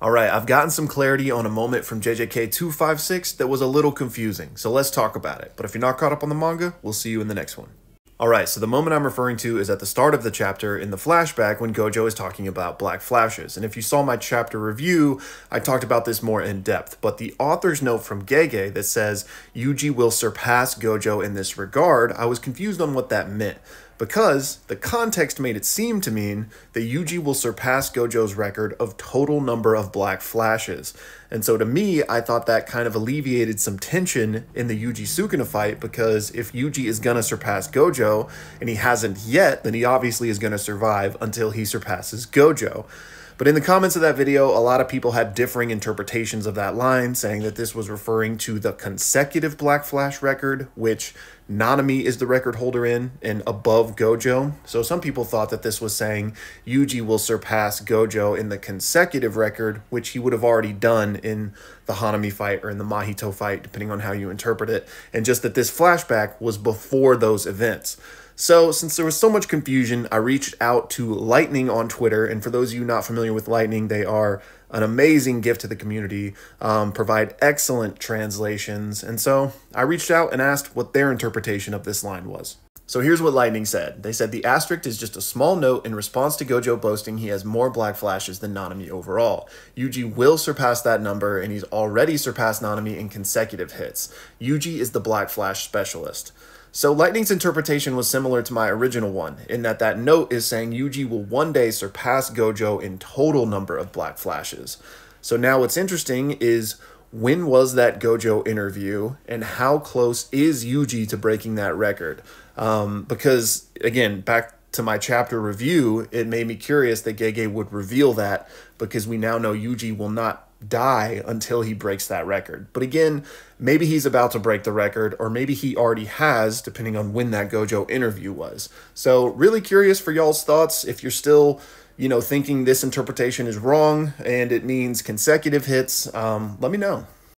Alright, I've gotten some clarity on a moment from JJK256 that was a little confusing, so let's talk about it. But if you're not caught up on the manga, we'll see you in the next one. Alright, so the moment I'm referring to is at the start of the chapter in the flashback when Gojo is talking about black flashes, and if you saw my chapter review, I talked about this more in depth, but the author's note from Gege that says, Yuji will surpass Gojo in this regard, I was confused on what that meant, because the context made it seem to mean that Yuji will surpass Gojo's record of total number of black flashes. And so to me, I thought that kind of alleviated some tension in the Yuji Sukuna fight, because if Yuji is gonna surpass Gojo, and he hasn't yet, then he obviously is gonna survive until he surpasses Gojo. But in the comments of that video, a lot of people had differing interpretations of that line, saying that this was referring to the consecutive black flash record, which Nanami is the record holder in and above Gojo. So some people thought that this was saying Yuji will surpass Gojo in the consecutive record, which he would have already done in the Hanami fight or in the Mahito fight, depending on how you interpret it, and just that this flashback was before those events. So, since there was so much confusion, I reached out to Lightning on Twitter, and for those of you not familiar with Lightning, they are an amazing gift to the community, provide excellent translations, and so I reached out and asked what their interpretation of this line was. So here's what Lightning said. They said, the asterisk is just a small note in response to Gojo boasting he has more black flashes than Nanami overall. Yuji will surpass that number, and he's already surpassed Nanami in consecutive hits. Yuji is the black flash specialist. So Lightning's interpretation was similar to my original one, in that that note is saying Yuji will one day surpass Gojo in total number of black flashes. So now what's interesting is, when was that Gojo interview, and how close is Yuji to breaking that record? Because, again, back to my chapter review, it made me curious that Gege would reveal that, because we now know Yuji will not die until he breaks that record. But again, maybe he's about to break the record, or maybe he already has, depending on when that Gojo interview was. So really curious for y'all's thoughts. If you're still, you know, thinking this interpretation is wrong and it means consecutive hits, let me know.